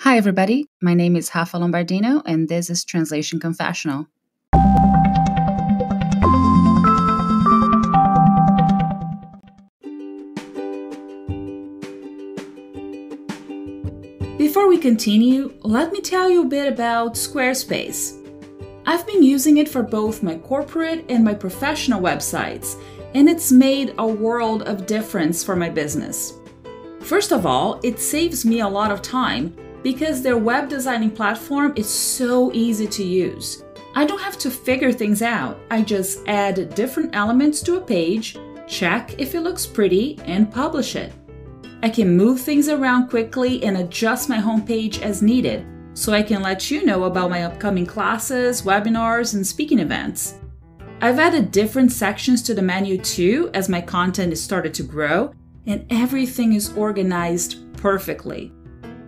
Hi, everybody. My name is Rafa Lombardino, and this is Translation Confessional. Before we continue, let me tell you a bit about Squarespace. I've been using it for both my corporate and my professional websites, and it's made a world of difference for my business. First of all, it saves me a lot of time because their web designing platform is so easy to use. I don't have to figure things out. I just add different elements to a page, check if it looks pretty, and publish it. I can move things around quickly and adjust my homepage as needed, so I can let you know about my upcoming classes, webinars, and speaking events. I've added different sections to the menu too as my content has started to grow, and everything is organized perfectly.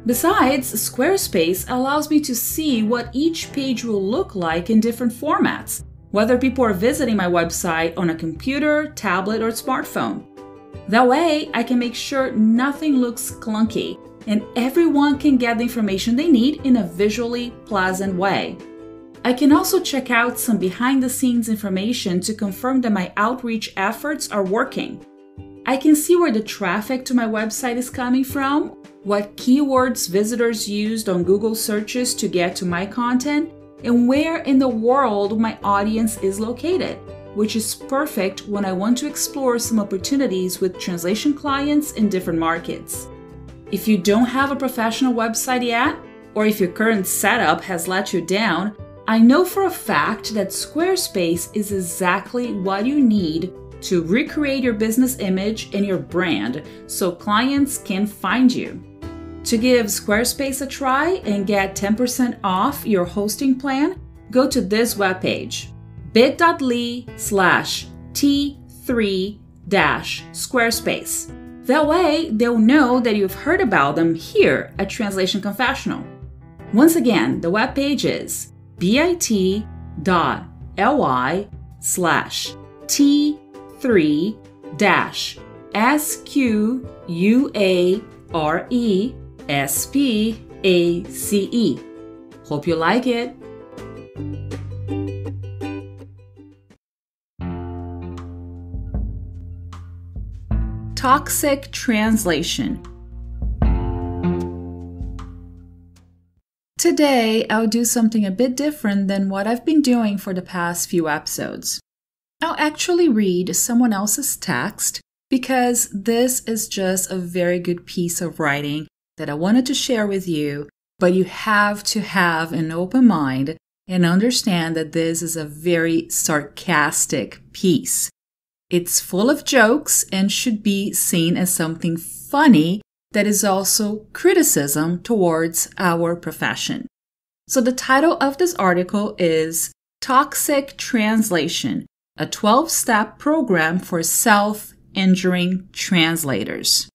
Besides, Squarespace allows me to see what each page will look like in different formats, whether people are visiting my website on a computer, tablet, or smartphone. That way, I can make sure nothing looks clunky, and everyone can get the information they need in a visually pleasant way. I can also check out some behind-the-scenes information to confirm that my outreach efforts are working. I can see where the traffic to my website is coming from, what keywords visitors used on Google searches to get to my content, and where in the world my audience is located, which is perfect when I want to explore some opportunities with translation clients in different markets. If you don't have a professional website yet, or if your current setup has let you down, I know for a fact that Squarespace is exactly what you need to recreate your business image and your brand so clients can find you. To give Squarespace a try and get 10% off your hosting plan, go to this webpage, bit.ly/t3-squarespace. That way, they'll know that you've heard about them here at Translation Confessional. Once again, the webpage is bit.ly/t3-squarespace. Hope you like it. Toxic translation. Today, I'll do something a bit different than what I've been doing for the past few episodes. I'll actually read someone else's text because this is just a very good piece of writing that I wanted to share with you, but you have to have an open mind and understand that this is a very sarcastic piece. It's full of jokes and should be seen as something funny that is also criticism towards our profession. So the title of this article is Toxic Translation, a 12-step program for self-injuring translators.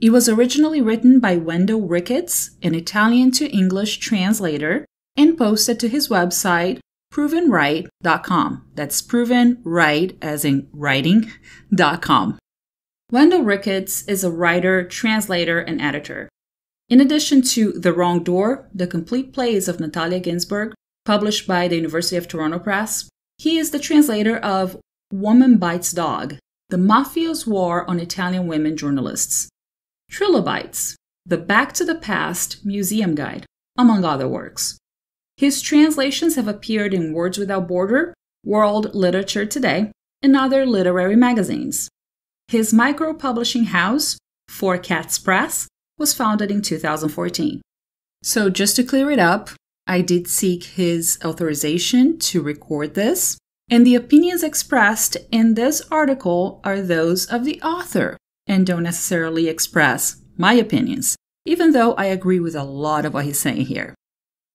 It was originally written by Wendell Ricketts, an Italian to English translator, and posted to his website, provenwrite.com. That's provenwrite as in writing.com. Wendell Ricketts is a writer, translator, and editor. In addition to The Wrong Door, the complete plays of Natalia Ginsburg, published by the University of Toronto Press, he is the translator of Woman Bites Dog, The Mafia's War on Italian Women Journalists, Trilobites, The Back to the Past Museum Guide, among other works. His translations have appeared in Words Without Borders, World Literature Today, and other literary magazines. His micro-publishing house, Four Cats Press, was founded in 2014. So just to clear it up, I did seek his authorization to record this, and the opinions expressed in this article are those of the author and don't necessarily express my opinions, even though I agree with a lot of what he's saying here.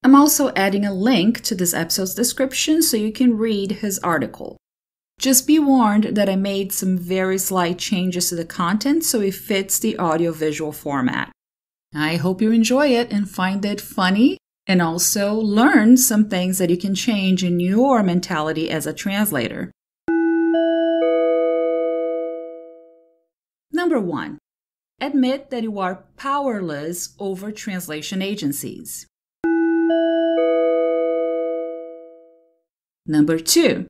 I'm also adding a link to this episode's description so you can read his article. Just be warned that I made some very slight changes to the content so it fits the audiovisual format. I hope you enjoy it and find it funny and also learn some things that you can change in your mentality as a translator. Number 1. Admit that you are powerless over translation agencies. Number 2,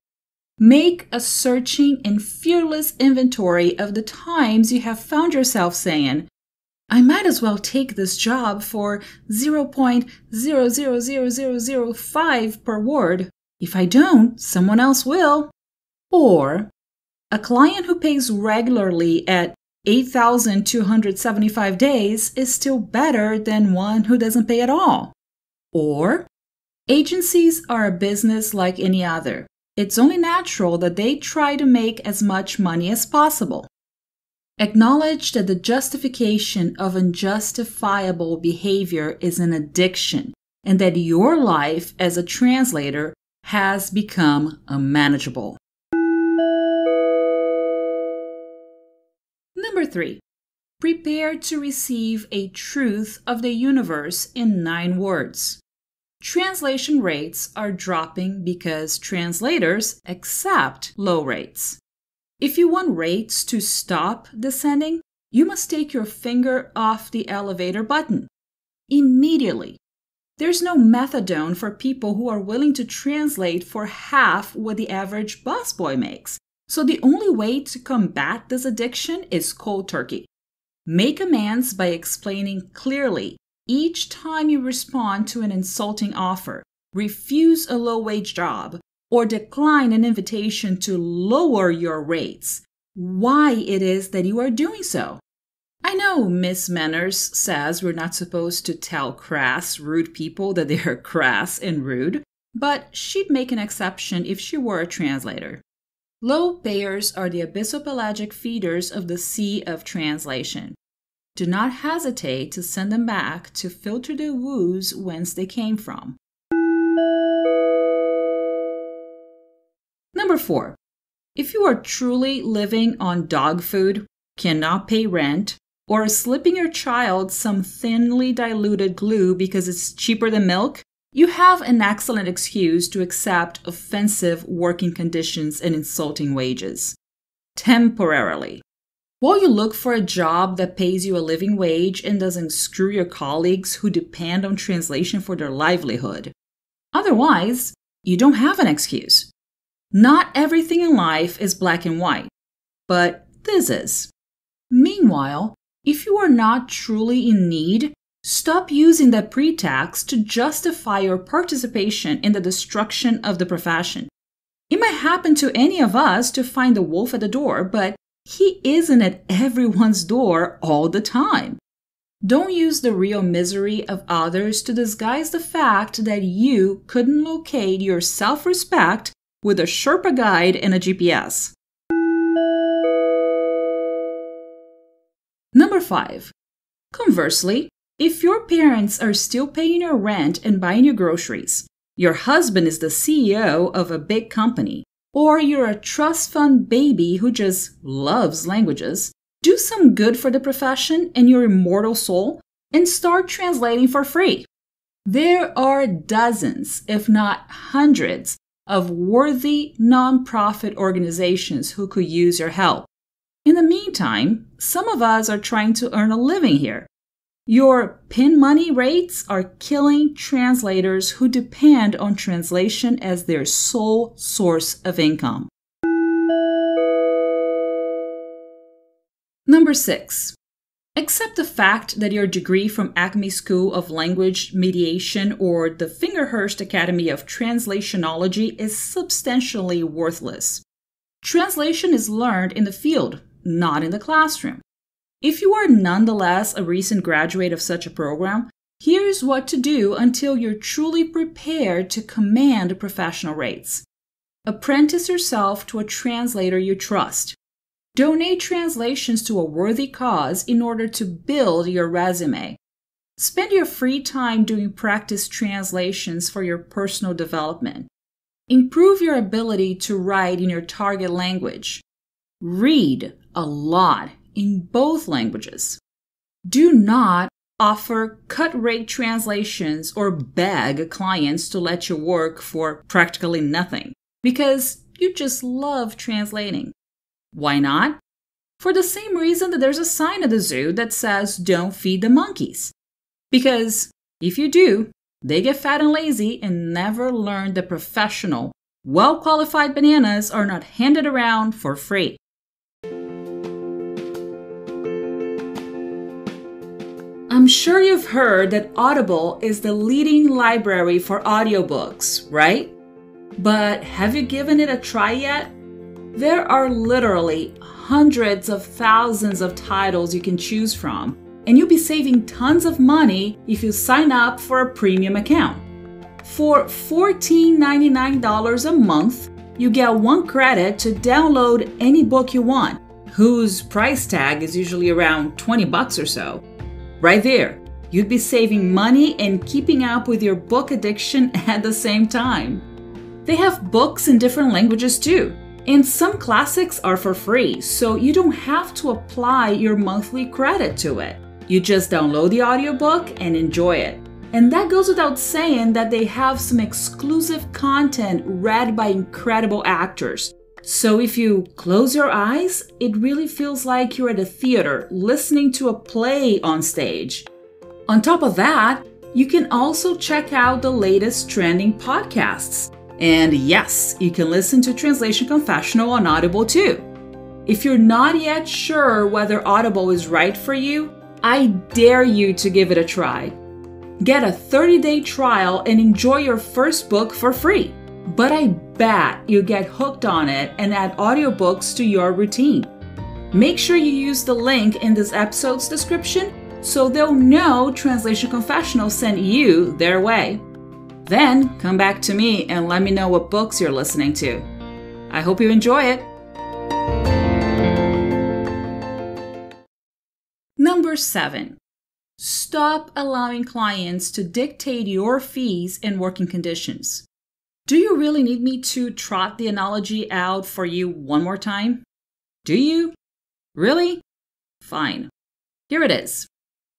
make a searching and fearless inventory of the times you have found yourself saying, I might as well take this job for 0.000005 per word. If I don't, someone else will. Or, a client who pays regularly at 8,275 days is still better than one who doesn't pay at all. Or, agencies are a business like any other. It's only natural that they try to make as much money as possible. Acknowledge that the justification of unjustifiable behavior is an addiction, and that your life as a translator has become unmanageable. Number 3, prepare to receive a truth of the universe in 9 words. Translation rates are dropping because translators accept low rates. If you want rates to stop descending, you must take your finger off the elevator button immediately. There's no methadone for people who are willing to translate for half what the average busboy makes. So the only way to combat this addiction is cold turkey. Make amends by explaining clearly each time you respond to an insulting offer, refuse a low-wage job, or decline an invitation to lower your rates, why it is that you are doing so. I know Miss Manners says we're not supposed to tell crass, rude people that they are crass and rude, but she'd make an exception if she were a translator. Low payers are the abyssopelagic feeders of the sea of translation. Do not hesitate to send them back to filter the woos whence they came from. Number 4, if you are truly living on dog food, cannot pay rent, or slipping your child some thinly diluted glue because it's cheaper than milk, you have an excellent excuse to accept offensive working conditions and insulting wages. Temporarily. While you look for a job that pays you a living wage and doesn't screw your colleagues who depend on translation for their livelihood. Otherwise, you don't have an excuse. Not everything in life is black and white, but this is. Meanwhile, if you are not truly in need, stop using that pretext to justify your participation in the destruction of the profession. It might happen to any of us to find the wolf at the door, but he isn't at everyone's door all the time. Don't use the real misery of others to disguise the fact that you couldn't locate your self-respect with a Sherpa guide and a GPS. Number 5. Conversely, if your parents are still paying your rent and buying your groceries, your husband is the CEO of a big company, or you're a trust fund baby who just loves languages, do some good for the profession and your immortal soul and start translating for free. There are dozens, if not hundreds, of worthy nonprofit organizations who could use your help. In the meantime, some of us are trying to earn a living here. Your pin money rates are killing translators who depend on translation as their sole source of income. Number 6. Accept the fact that your degree from Acme School of Language Mediation or the Fingerhurst Academy of Translationology is substantially worthless. Translation is learned in the field, not in the classroom. If you are nonetheless a recent graduate of such a program, here's what to do until you're truly prepared to command professional rates. Apprentice yourself to a translator you trust. Donate translations to a worthy cause in order to build your resume. Spend your free time doing practice translations for your personal development. Improve your ability to write in your target language. Read a lot in both languages. Do not offer cut-rate translations or beg clients to let you work for practically nothing because you just love translating. Why not? for the same reason that there's a sign at the zoo that says, "Don't feed the monkeys." Because if you do, they get fat and lazy and never learn that professional, well-qualified bananas are not handed around for free. I'm sure you've heard that Audible is the leading library for audiobooks, right? But have you given it a try yet? There are literally hundreds of thousands of titles you can choose from, and you'll be saving tons of money if you sign up for a premium account. For $14.99 a month, you get 1 credit to download any book you want, whose price tag is usually around $20 or so. Right there, you'd be saving money and keeping up with your book addiction at the same time. They have books in different languages too, and some classics are for free, so you don't have to apply your monthly credit to it. You just download the audiobook and enjoy it. And that goes without saying that they have some exclusive content read by incredible actors. So if you close your eyes, it really feels like you're at a theater listening to a play on stage. On top of that, you can also check out the latest trending podcasts. And yes, you can listen to Translation Confessional on Audible too. If you're not yet sure whether Audible is right for you, I dare you to give it a try. Get a 30-day trial and enjoy your first book for free. But I bet you get hooked on it and add audiobooks to your routine. Make sure you use the link in this episode's description so they'll know Translation Confessional sent you their way. Then come back to me and let me know what books you're listening to. I hope you enjoy it. Number 7. Stop allowing clients to dictate your fees and working conditions. Do you really need me to trot the analogy out for you one more time? Do you? Really? Fine. Here it is.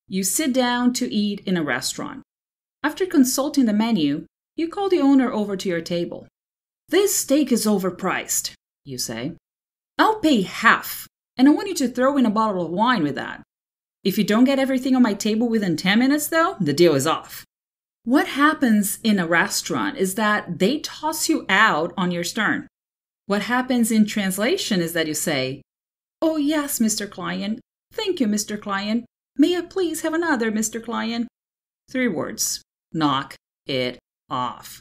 You sit down to eat in a restaurant. After consulting the menu, you call the owner over to your table. "This steak is overpriced," you say. "I'll pay half, and I want you to throw in a bottle of wine with that. If you don't get everything on my table within 10 minutes, though, the deal is off." What happens in a restaurant is that they toss you out on your stern. What happens in translation is that you say, "Oh yes, Mr. Client. Thank you, Mr. Client. May I please have another, Mr. Client?" 3 words. Knock it off.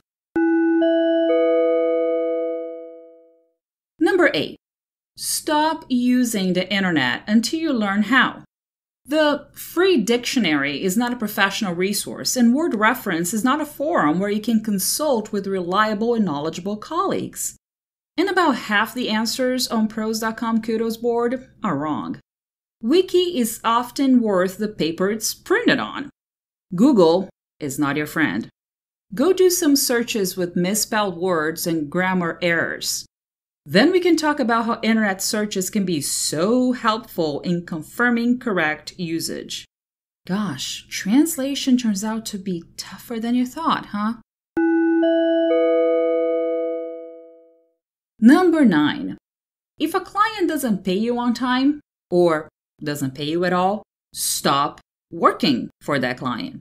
Number 8. Stop using the internet until you learn how. The free dictionary is not a professional resource, and WordReference is not a forum where you can consult with reliable and knowledgeable colleagues. And about half the answers on Prose.com kudos board are wrong. Wiki is often worth the paper it's printed on. Google is not your friend. Go do some searches with misspelled words and grammar errors. Then we can talk about how internet searches can be so helpful in confirming correct usage. Gosh, translation turns out to be tougher than you thought, huh? Number 9. If a client doesn't pay you on time, or doesn't pay you at all, stop working for that client.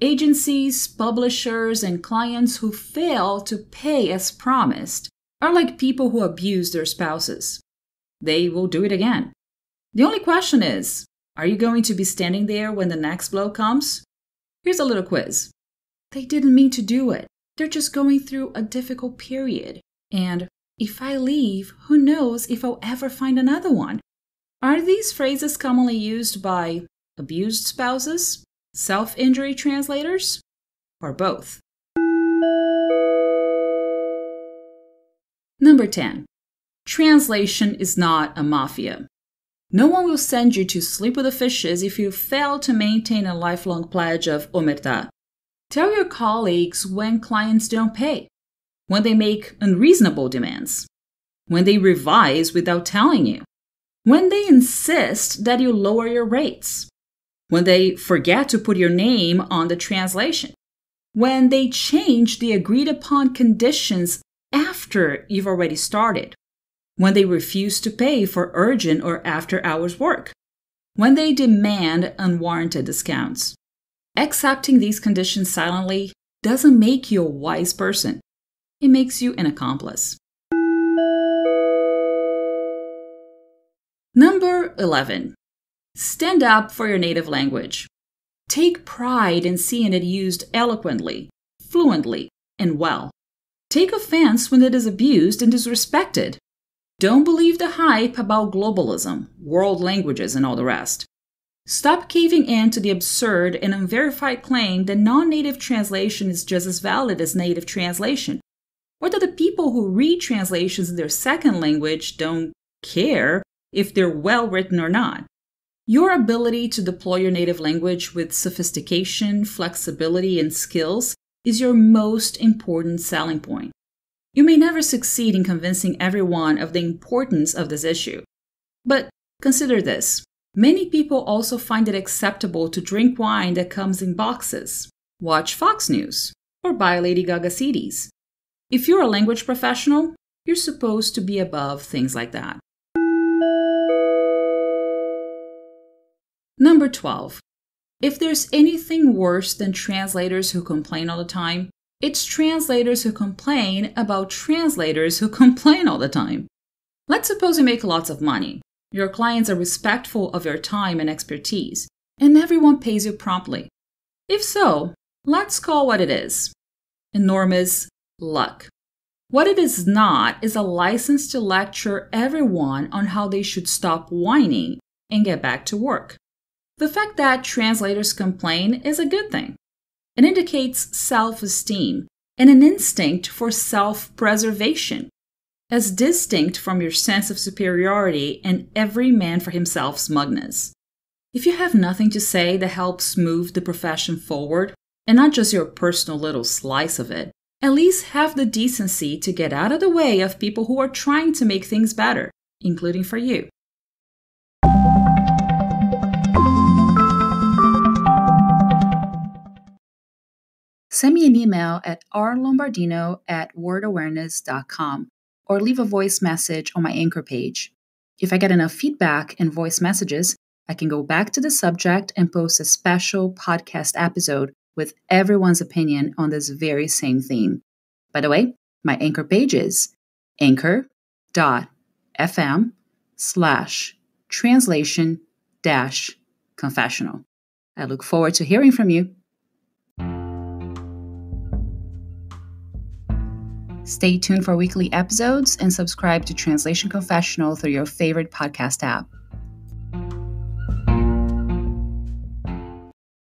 Agencies, publishers, and clients who fail to pay as promised are like people who abuse their spouses. They will do it again. The only question is, are you going to be standing there when the next blow comes? Here's a little quiz. They didn't mean to do it. They're just going through a difficult period. And if I leave, who knows if I'll ever find another one? Are these phrases commonly used by abused spouses, self-injury translators, or both? Number 10. Translation is not a mafia. No one will send you to sleep with the fishes if you fail to maintain a lifelong pledge of omerta. Tell your colleagues when clients don't pay, when they make unreasonable demands, when they revise without telling you, when they insist that you lower your rates, when they forget to put your name on the translation, when they change the agreed-upon conditions after you've already started, when they refuse to pay for urgent or after-hours work, when they demand unwarranted discounts. Accepting these conditions silently doesn't make you a wise person. It makes you an accomplice. Number 11. Stand up for your native language. Take pride in seeing it used eloquently, fluently, and well. Take offense when it is abused and disrespected. Don't believe the hype about globalism, world languages, and all the rest. Stop caving in to the absurd and unverified claim that non-native translation is just as valid as native translation, or that the people who read translations in their second language don't care if they're well-written or not. Your ability to deploy your native language with sophistication, flexibility, and skills is your most important selling point. You may never succeed in convincing everyone of the importance of this issue. But consider this. Many people also find it acceptable to drink wine that comes in boxes, watch Fox News, or buy Lady Gaga CDs. If you're a language professional, you're supposed to be above things like that. Number 12. If there's anything worse than translators who complain all the time, it's translators who complain about translators who complain all the time. Let's suppose you make lots of money. Your clients are respectful of your time and expertise, and everyone pays you promptly. If so, let's call what it is. Enormous luck. What it is not is a license to lecture everyone on how they should stop whining and get back to work. The fact that translators complain is a good thing. It indicates self-esteem and an instinct for self-preservation, as distinct from your sense of superiority and every man for himself smugness. If you have nothing to say that helps move the profession forward, and not just your personal little slice of it, at least have the decency to get out of the way of people who are trying to make things better, including for you. Send me an email at rlombardino@wordawareness.com or leave a voice message on my Anchor page. If I get enough feedback and voice messages, I can go back to the subject and post a special podcast episode with everyone's opinion on this very same theme. By the way, my Anchor page is anchor.fm/translation-confessional. I look forward to hearing from you. Stay tuned for weekly episodes and subscribe to Translation Confessional through your favorite podcast app.